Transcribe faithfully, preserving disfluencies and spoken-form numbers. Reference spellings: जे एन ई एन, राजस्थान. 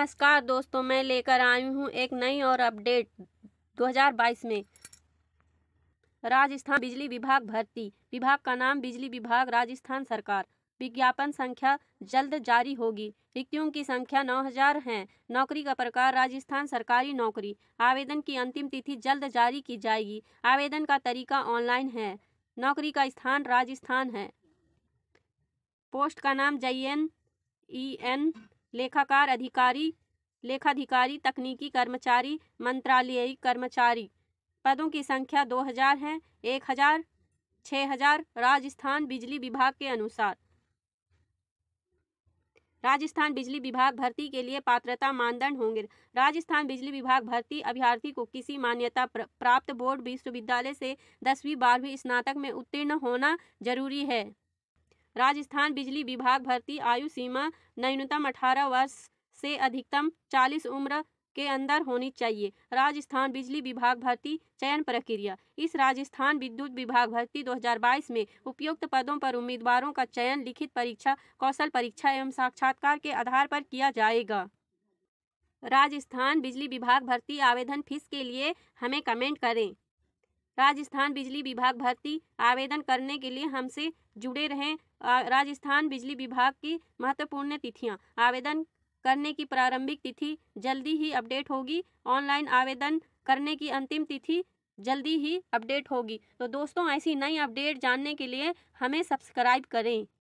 नमस्कार दोस्तों, मैं लेकर आई हूँ एक नई और अपडेट। दो हज़ार बाईस में राजस्थान बिजली विभाग भर्ती। विभाग का नाम बिजली विभाग, राजस्थान सरकार। विज्ञापन संख्या जल्द जारी होगी। रिक्तियों की संख्या नौ हज़ार है। नौकरी का प्रकार राजस्थान सरकारी नौकरी। आवेदन की अंतिम तिथि जल्द जारी की जाएगी। आवेदन का तरीका ऑनलाइन है। नौकरी का स्थान राजस्थान है। पोस्ट का नाम जे एन ई एन, लेखाकार अधिकारी, लेखाधिकारी, तकनीकी कर्मचारी, मंत्रालयिक कर्मचारी। पदों की संख्या दो हज़ार है, एक हज़ार, छः हज़ार। राजस्थान बिजली विभाग के अनुसार राजस्थान बिजली विभाग भर्ती के लिए पात्रता मानदंड होंगे। राजस्थान बिजली विभाग भर्ती अभ्यर्थी को किसी मान्यता प्राप्त बोर्ड विश्वविद्यालय से दसवीं बारहवीं स्नातक में उत्तीर्ण होना जरूरी है। राजस्थान बिजली विभाग भर्ती आयु सीमा न्यूनतम अठारह वर्ष से अधिकतम चालीस उम्र के अंदर होनी चाहिए। राजस्थान बिजली विभाग भर्ती चयन प्रक्रिया। इस राजस्थान विद्युत विभाग भर्ती दो हज़ार बाईस में उपयुक्त पदों पर उम्मीदवारों का चयन लिखित परीक्षा, कौशल परीक्षा एवं साक्षात्कार के आधार पर किया जाएगा। राजस्थान बिजली विभाग भर्ती आवेदन फीस के लिए हमें कमेंट करें। राजस्थान बिजली विभाग भर्ती आवेदन करने के लिए हमसे जुड़े रहें। राजस्थान बिजली विभाग की महत्वपूर्ण तिथियां। आवेदन करने की प्रारंभिक तिथि जल्दी ही अपडेट होगी। ऑनलाइन आवेदन करने की अंतिम तिथि जल्दी ही अपडेट होगी। तो दोस्तों, ऐसी नई अपडेट जानने के लिए हमें सब्सक्राइब करें।